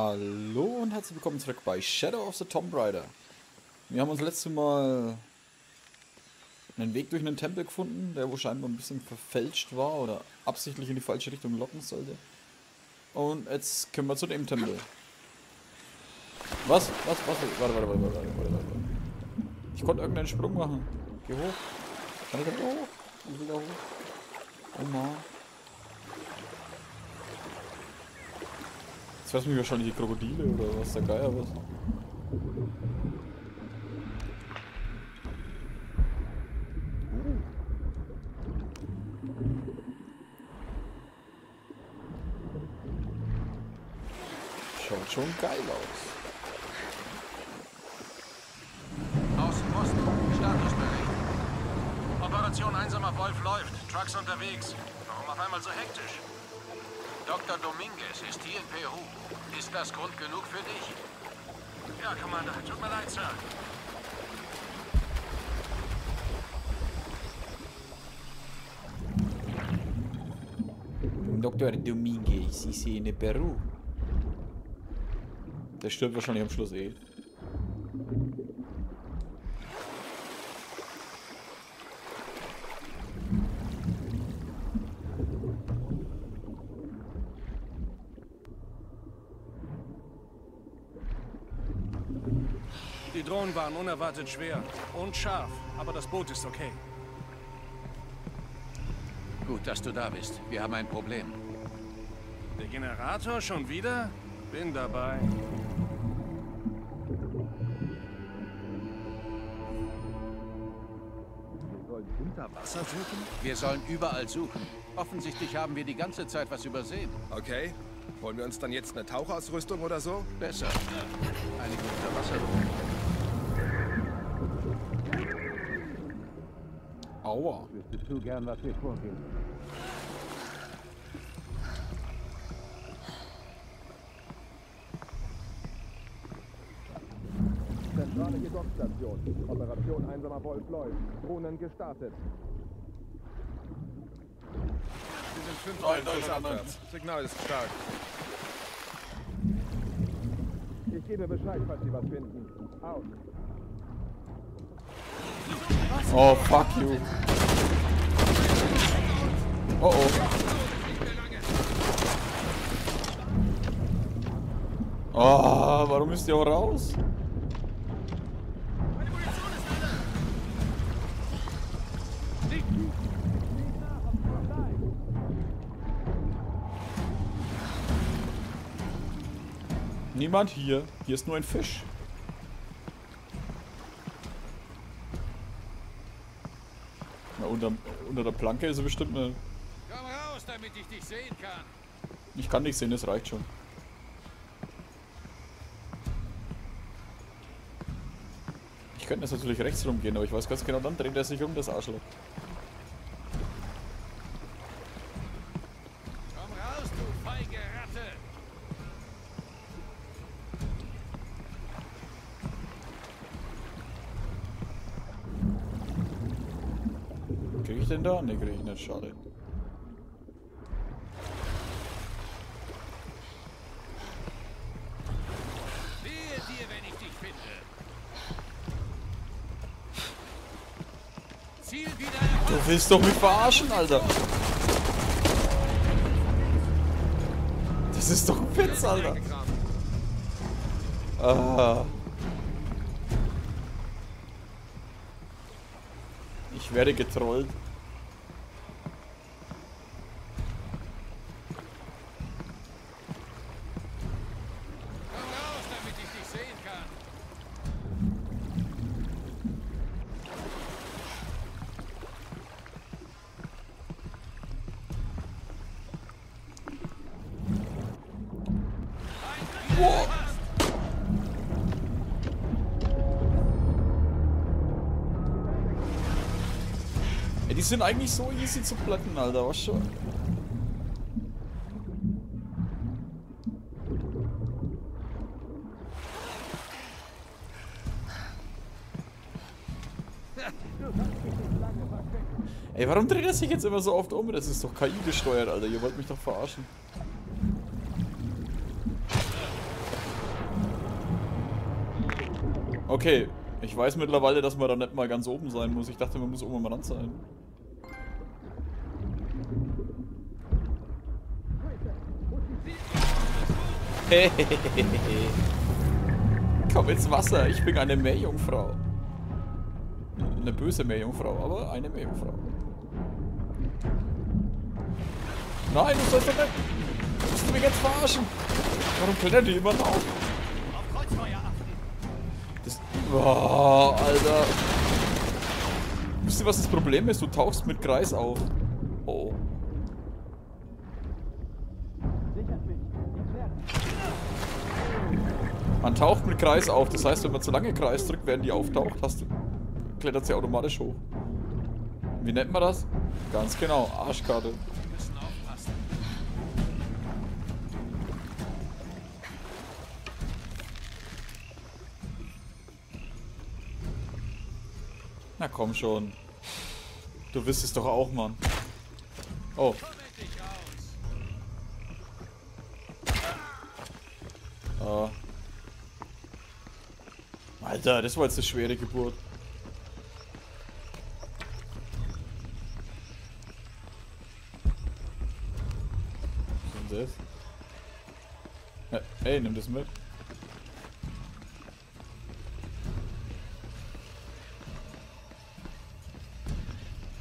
Hallo und herzlich willkommen zurück bei Shadow of the Tomb Raider. Wir haben uns letztes Mal einen Weg durch einen Tempel gefunden, der scheinbar ein bisschen verfälscht war oder absichtlich in die falsche Richtung locken sollte. Und jetzt können wir zu dem Tempel. Was? Warte. Ich konnte irgendeinen Sprung machen. Geh hoch. Kann ich da hoch? Ich will da hoch. Oh Mann. Jetzt fressen mich wahrscheinlich die Krokodile oder was der Geier was. Schaut schon geil aus. Aus Posten, Statusbericht. Operation Einsamer Wolf läuft, Trucks unterwegs. Warum auf einmal so hektisch? Dr. Dominguez ist hier in Peru. Ist das Grund genug für dich? Ja, Commander. Tut mir leid, Sir. Dr. Dominguez ist hier in Peru. Der stirbt wahrscheinlich am Schluss eh. Die Drohnen waren unerwartet schwer und scharf, aber das Boot ist okay. Gut, dass du da bist. Wir haben ein Problem. Der Generator schon wieder? Bin dabei. Wir sollen unter Wasser suchen? Wir sollen überall suchen. Offensichtlich haben wir die ganze Zeit was übersehen. Okay. Wollen wir uns dann jetzt eine Tauchausrüstung oder so? Besser. Eine gute Wasserruhe. Aua. Ich wüsste zu gern, was wir vorgehen. Zentrale Dockstation. Operation Einsamer Wolf läuft. Drohnen gestartet. Das Signal ist stark. Ich gebe Bescheid, falls Sie was finden. Aus. Oh, fuck you. Oh, oh. Oh, warum müsst ihr auch raus? Niemand hier. Hier ist nur ein Fisch. Na, unter der Planke ist er bestimmt eine... Komm raus, damit ich dich sehen kann. Ich kann dich sehen, das reicht schon. Ich könnte jetzt natürlich rechts rumgehen, aber ich weiß ganz genau, dann dreht er sich um, das Arschloch. Krieg ich denn da? Ne, krieg ich nicht, schade. Wehe dir, wenn ich dich finde. Ziel wieder. Du willst doch mich verarschen, Alter. Das ist doch ein Witz, Alter. Ah. Ich werde getrollt. Komm raus, damit ich dich sehen kann. Wow. Die sind eigentlich so easy zu platten, Alter, was schon. Ey, warum dreht er sich jetzt immer so oft um? Das ist doch KI gesteuert, Alter. Ihr wollt mich doch verarschen. Okay, ich weiß mittlerweile, dass man da nicht mal ganz oben sein muss. Ich dachte, man muss oben am Rand sein. Komm ins Wasser, ich bin eine Meerjungfrau. Eine böse Meerjungfrau, aber eine Meerjungfrau. Nein, du sollst doch nicht... Du musst mich jetzt verarschen. Warum klettert die immer auf? Das... Boah, Alter. Wisst ihr, was das Problem ist? Du tauchst mit Kreis auf. Oh. Man taucht mit Kreis auf. Das heißt, wenn man zu lange Kreis drückt, während die auftaucht, klettert sie automatisch hoch. Wie nennt man das? Ganz genau. Arschkarte. Na komm schon. Du wirst es doch auch, Mann. Oh. Alter, das war jetzt eine schwere Geburt. Was ist denn das? Hey, nimm das mit.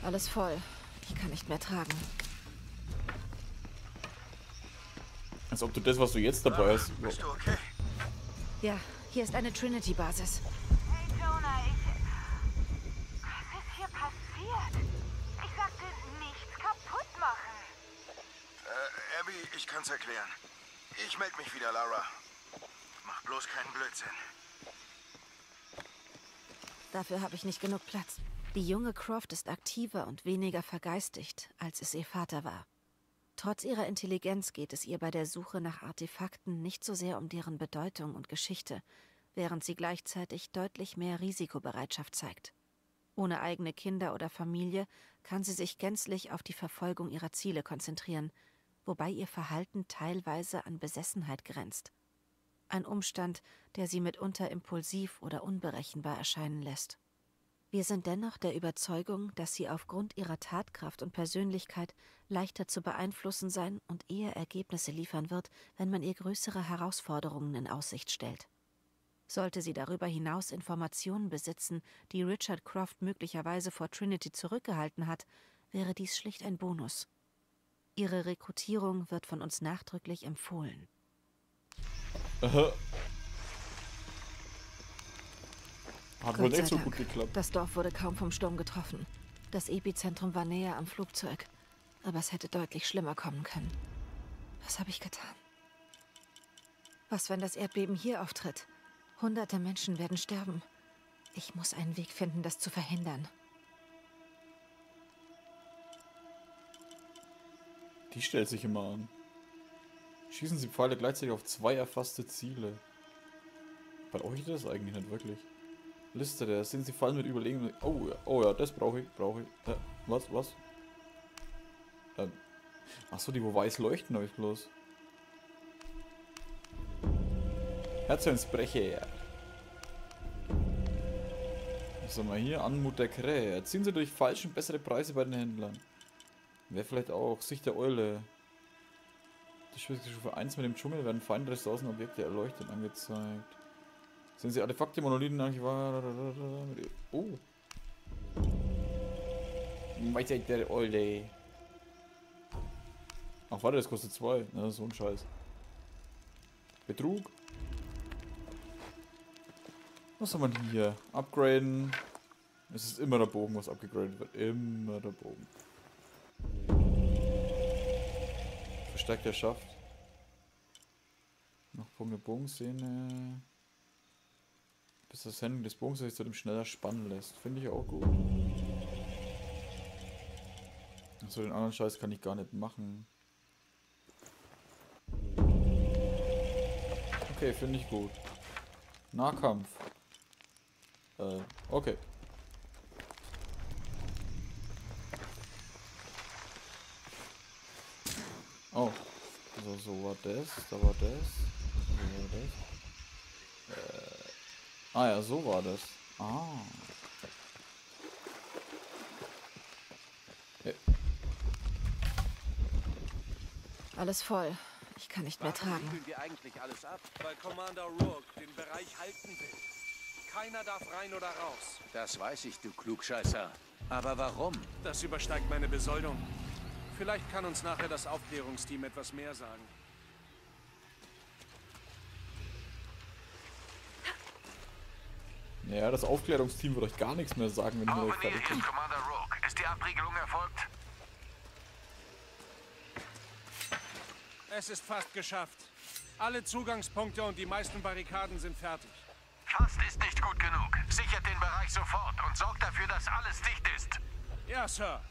Alles voll. Ich kann nicht mehr tragen. Als ob du das, was du jetzt dabei hast... Bist du okay? Ja, hier ist eine Trinity-Basis. Hey Jonah, was ist hier passiert? Ich sagte, nichts kaputt machen. Abby, ich kann's erklären. Ich melde mich wieder, Lara. Mach bloß keinen Blödsinn. Dafür habe ich nicht genug Platz. Die junge Croft ist aktiver und weniger vergeistigt, als es ihr Vater war. Trotz ihrer Intelligenz geht es ihr bei der Suche nach Artefakten nicht so sehr um deren Bedeutung und Geschichte, während sie gleichzeitig deutlich mehr Risikobereitschaft zeigt. Ohne eigene Kinder oder Familie kann sie sich gänzlich auf die Verfolgung ihrer Ziele konzentrieren, wobei ihr Verhalten teilweise an Besessenheit grenzt. Ein Umstand, der sie mitunter impulsiv oder unberechenbar erscheinen lässt. Wir sind dennoch der Überzeugung, dass sie aufgrund ihrer Tatkraft und Persönlichkeit leichter zu beeinflussen sein und eher Ergebnisse liefern wird, wenn man ihr größere Herausforderungen in Aussicht stellt. Sollte sie darüber hinaus Informationen besitzen, die Richard Croft möglicherweise vor Trinity zurückgehalten hat, wäre dies schlicht ein Bonus. Ihre Rekrutierung wird von uns nachdrücklich empfohlen. Aha. Hat wohl nicht so gut geklappt. Das Dorf wurde kaum vom Sturm getroffen. Das Epizentrum war näher am Flugzeug. Aber es hätte deutlich schlimmer kommen können. Was habe ich getan? Was, wenn das Erdbeben hier auftritt? Hunderte Menschen werden sterben. Ich muss einen Weg finden, das zu verhindern. Die stellt sich immer an. Schießen Sie Pfeile gleichzeitig auf 2 erfasste Ziele. Bei euch ist das eigentlich nicht wirklich. Liste der. Sind sie fallen mit Überlegen. Oh, oh ja, das brauche ich. Was? Achso, die wo weiß leuchten euch bloß. Herzensbrecher. Was haben wir hier? Anmut der Krähe. Erziehen sie durch falschen bessere Preise bei den Händlern. Wäre vielleicht auch Sicht der Eule. Die Schwierigkeitsstufe 1 mit dem Dschungel werden Feinde des Außenobjekte erleuchtet angezeigt. Sind sie Artefakte, Monolithen, Archivar... Oh! Weisheit der Eule! Ach warte, das kostet 2. Na, so ein Scheiß. Betrug. Was haben wir denn hier? Upgraden. Es ist immer der Bogen, was upgegradet wird. Immer der Bogen. Verstärkt der Schaft. Noch Punkte Bogenszene. Bis das Sendung des Bogens sich zu dem schneller spannen lässt. Finde ich auch gut. Achso, den anderen Scheiß kann ich gar nicht machen. Okay, finde ich gut. Nahkampf. Okay. Oh. Also, so war das. Da war das. So war das. Ah ja, so war das. Ah. Hey. Alles voll. Ich kann nicht mehr tragen. Warum regeln wir eigentlich alles ab? Weil Commander Rourke den Bereich halten will. Keiner darf rein oder raus. Das weiß ich, du Klugscheißer. Aber warum? Das übersteigt meine Besoldung. Vielleicht kann uns nachher das Aufklärungsteam etwas mehr sagen. Ja, das Aufklärungsteam wird euch gar nichts mehr sagen, wenn ihr euch fertig seid. Commander Rourke, ist die Abriegelung erfolgt? Es ist fast geschafft. Alle Zugangspunkte und die meisten Barrikaden sind fertig. Fast ist nicht gut genug. Sichert den Bereich sofort und sorgt dafür, dass alles dicht ist. Ja, Sir.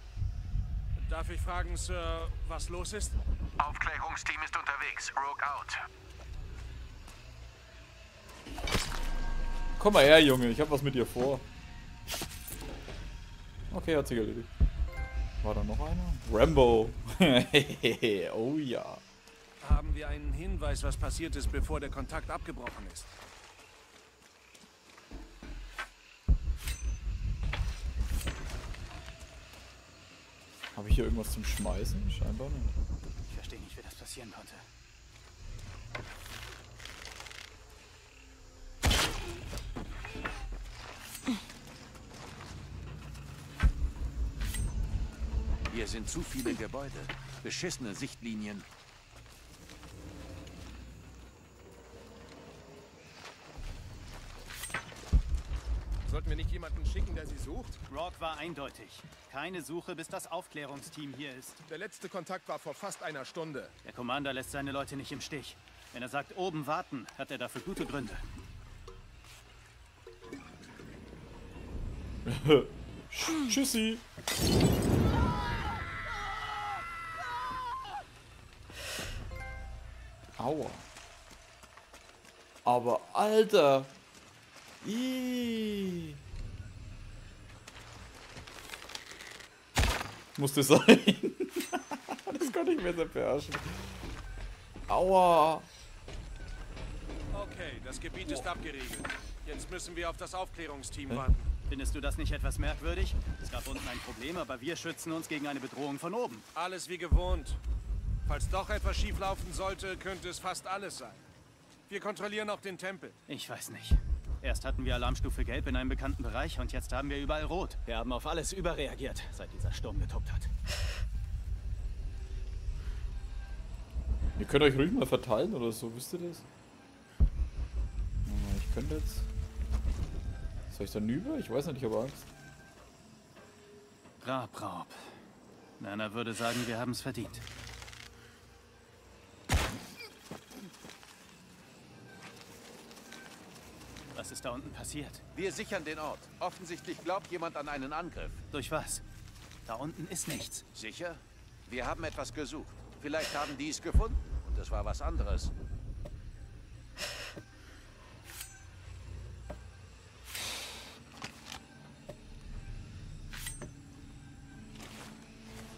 Darf ich fragen, Sir, was los ist? Aufklärungsteam ist unterwegs. Rogue out. Komm mal her, Junge. Ich hab was mit dir vor. Okay, hat sich erledigt. War da noch einer? Rambo. Oh ja. Haben wir einen Hinweis, was passiert ist, bevor der Kontakt abgebrochen ist? Habe ich hier irgendwas zum Schmeißen? Scheinbar nicht. Ich verstehe nicht, wie das passieren konnte. Hier sind zu viele Gebäude. Beschissene Sichtlinien. Sollten wir nicht jemanden schicken, der sie sucht? Rourke war eindeutig. Keine Suche, bis das Aufklärungsteam hier ist. Der letzte Kontakt war vor fast einer Stunde. Der Commander lässt seine Leute nicht im Stich. Wenn er sagt, oben warten, hat er dafür gute Gründe. Tschüssi. Aua. Aber Alter. Iiii. Musste sein. Das konnte ich mir nicht beherrschen. Aua. Okay, das Gebiet ist abgeriegelt. Jetzt müssen wir auf das Aufklärungsteam warten. Findest du das nicht etwas merkwürdig? Es gab unten ein Problem, aber wir schützen uns gegen eine Bedrohung von oben. Alles wie gewohnt. Falls doch etwas schief laufen sollte, könnte es fast alles sein. Wir kontrollieren auch den Tempel. Ich weiß nicht. Erst hatten wir Alarmstufe Gelb in einem bekannten Bereich und jetzt haben wir überall Rot. Wir haben auf alles überreagiert, seit dieser Sturm getobt hat. Ihr könnt euch ruhig mal verteilen oder so, wisst ihr das? Ich könnte jetzt... Soll ich dann über? Ich weiß nicht, ich habe Angst. Rabraub. Nana würde sagen, wir haben es verdient. Was ist da unten passiert? Wir sichern den Ort. Offensichtlich glaubt jemand an einen Angriff. Durch was? Da unten ist nichts. Sicher? Wir haben etwas gesucht. Vielleicht haben die es gefunden. Und es war was anderes.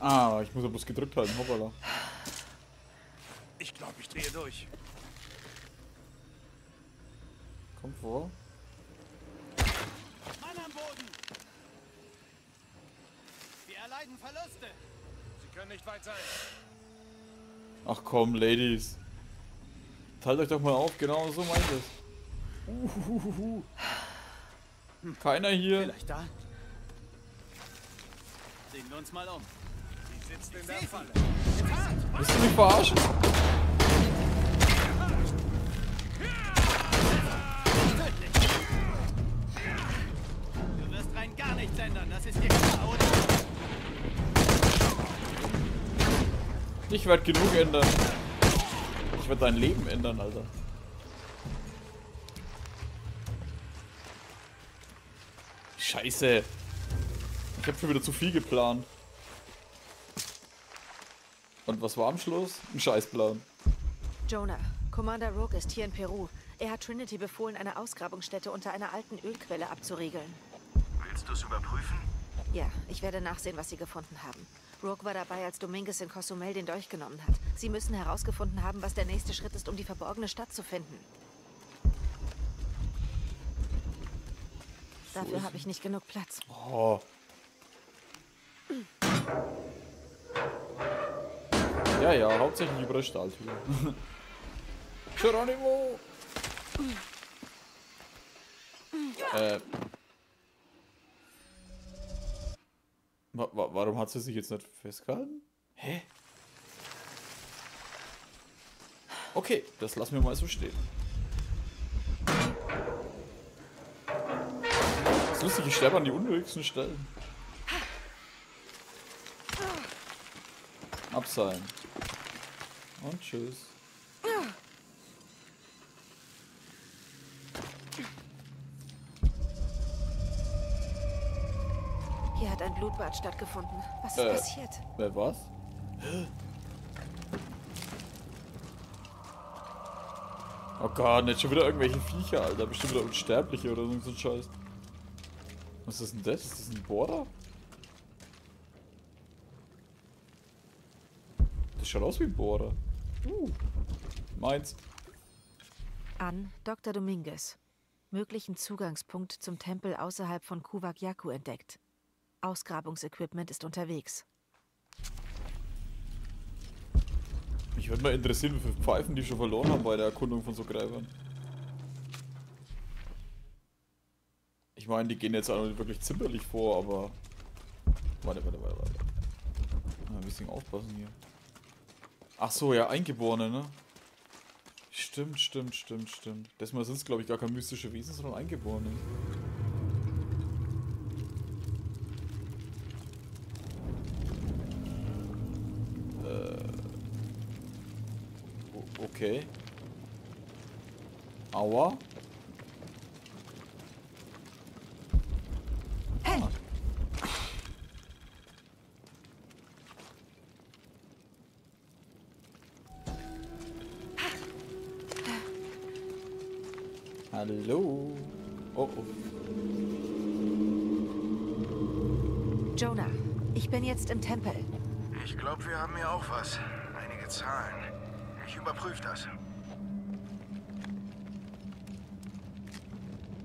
Ah, ich muss ja bloß gedrückt halten. Hoppala. Ich glaube, ich drehe durch. Kommt vor. Mann am Boden! Wir erleiden Verluste! Sie können nicht weit sein! Ach komm, Ladies! Teilt euch doch mal auf, genau so meint es. Keiner hier! Vielleicht da? Sehen wir uns mal um. Sie sitzt in der Falle. Willst du mich verarschen? Gar nichts ändern, das ist dir klar, oder? Ich werde genug ändern. Ich werde dein Leben ändern, Alter. Scheiße. Ich habe schon wieder zu viel geplant. Und was war am Schluss? Ein Scheißplan. Jonah, Commander Rourke ist hier in Peru. Er hat Trinity befohlen, eine Ausgrabungsstätte unter einer alten Ölquelle abzuriegeln. Willst du es überprüfen? Ja, ich werde nachsehen, was sie gefunden haben. Rourke war dabei, als Dominguez in Cozumel den Dolch genommen hat. Sie müssen herausgefunden haben, was der nächste Schritt ist, um die verborgene Stadt zu finden. Dafür habe ich nicht genug Platz. Oh. Ja, ja, hauptsächlich über der Stahltür. Geronimo! Warum hat sie sich jetzt nicht festgehalten? Hä? Okay, das lassen wir mal so stehen. Das ist lustig, ich sterbe an die unnötigsten Stellen. Abseilen. Und tschüss. Hier hat ein Blutbad stattgefunden. Was ist passiert? Was? Oh Gott, nicht schon wieder irgendwelche Viecher, Alter. Bestimmt wieder Unsterbliche oder so ein Scheiß. Was ist denn das? Ist das ein Bohrer? Das schaut aus wie ein Bohrer. Meins. An Dr. Dominguez. Möglichen Zugangspunkt zum Tempel außerhalb von Kuwakjaku entdeckt. Ausgrabungsequipment ist unterwegs. Mich würde mal interessieren, wie viele Pfeifen die schon verloren haben bei der Erkundung von so Gräbern. Ich meine, die gehen jetzt auch nicht wirklich zimperlich vor, aber... Warte. Ein bisschen aufpassen hier. Ach so, ja, Eingeborene, ne? Stimmt. Diesmal sind es, glaube ich, gar keine mystische Wesen, sondern Eingeborene. Okay. Aua. Hey. Hallo. Oh, oh. Jonah, ich bin jetzt im Tempel. Ich glaube, wir haben hier auch was. Einige Zahlen. Ich überprüfe das.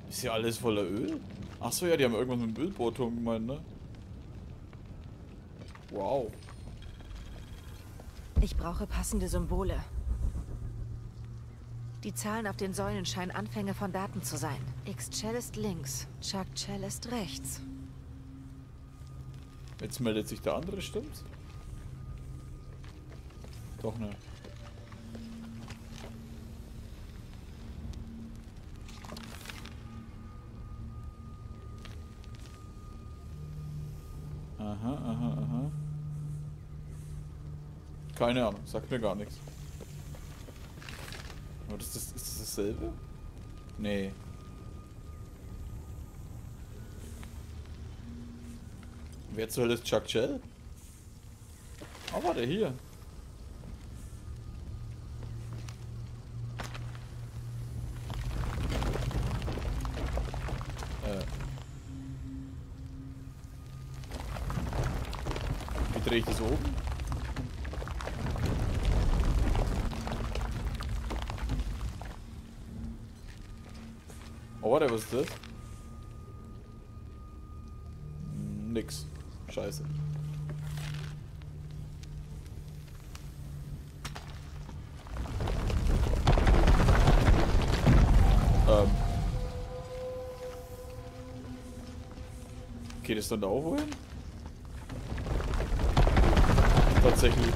Ist hier alles voller Öl? Achso, ja, die haben irgendwas mit Ölbohrturm gemeint, ne? Wow. Ich brauche passende Symbole. Die Zahlen auf den Säulen scheinen Anfänge von Daten zu sein. Ix Chel ist links, Chak Chel ist rechts. Jetzt meldet sich der andere, stimmt's? Doch, ne? Aha. Keine Ahnung, sagt mir gar nichts. Aber ist das dasselbe? Nee. Wer zur Hölle ist Chak Chel? Oh, warte, hier. Drehe ich das oben? Oh, warte, was ist das? Nix. Scheiße. Geht es dann da auch wohin? Tatsächlich.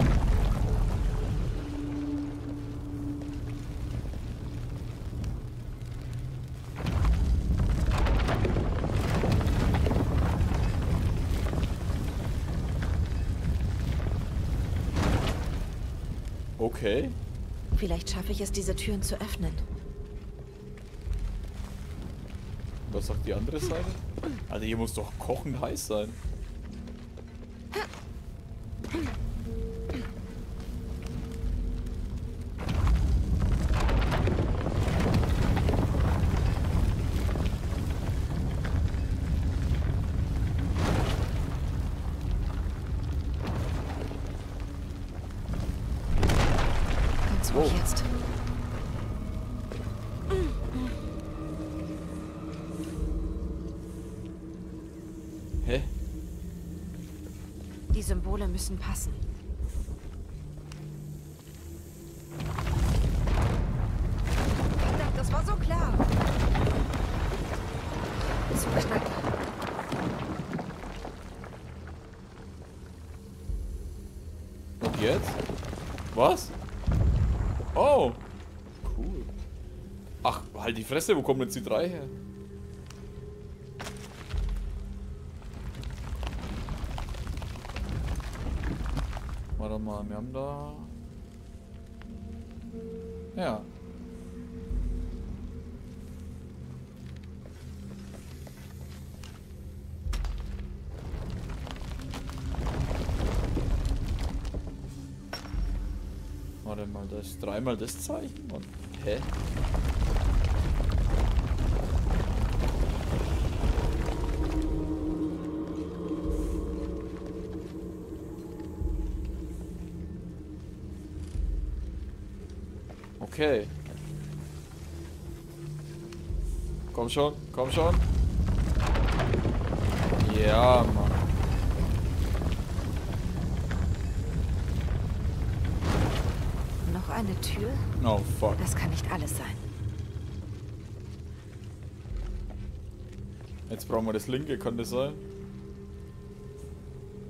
Okay. Vielleicht schaffe ich es, diese Türen zu öffnen. Was sagt die andere Seite? Alter, hier muss doch kochend heiß sein. Hä? Die Symbole müssen passen. Das war so klar. So knapp. Und jetzt? Was? Oh. Cool. Ach, halt die Fresse, wo kommen jetzt die drei her? Warte mal, wir haben da... Ja. Warte mal, da ist dreimal das Zeichen. Und, hä? Okay. Komm schon, komm schon. Ja, Mann. Noch eine Tür? Oh, fuck. Das kann nicht alles sein. Jetzt brauchen wir das linke, kann das sein?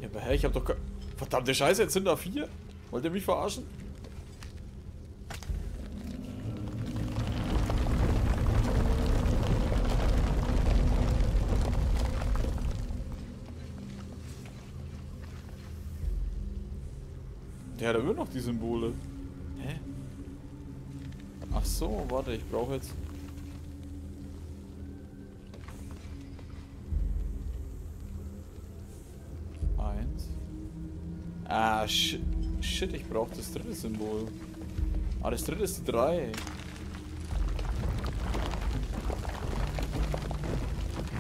Ja, aber hä, ich hab doch... Verdammte Scheiße, jetzt sind da 4? Wollt ihr mich verarschen? Ja, da wird noch die Symbole. Hä? Ach so, warte, ich brauche jetzt... Eins. Ah, shit, ich brauche das dritte Symbol. Ah, das dritte ist die 3.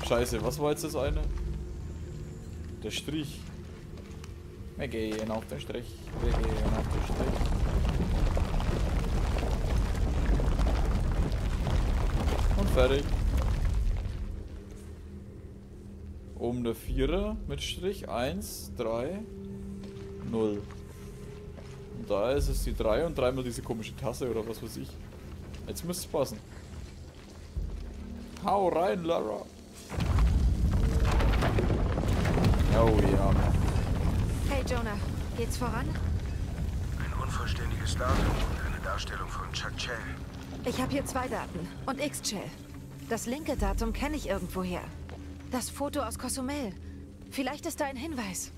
Scheiße, was war jetzt das eine? Der Strich. Wir gehen auf den Strich, wir gehen auf den Strich. Und fertig. Oben der 4er mit Strich, 1, 3, 0. Und da ist es die 3 und dreimal diese komische Tasse oder was weiß ich. Jetzt müsste es passen. Hau rein, Lara! Oh ja, Mann. Hey Jonah, geht's voran? Ein unvollständiges Datum und eine Darstellung von Chak Chel. Ich habe hier 2 Daten und Ix Chel. Das linke Datum kenne ich irgendwoher. Das Foto aus Cozumel. Vielleicht ist da ein Hinweis.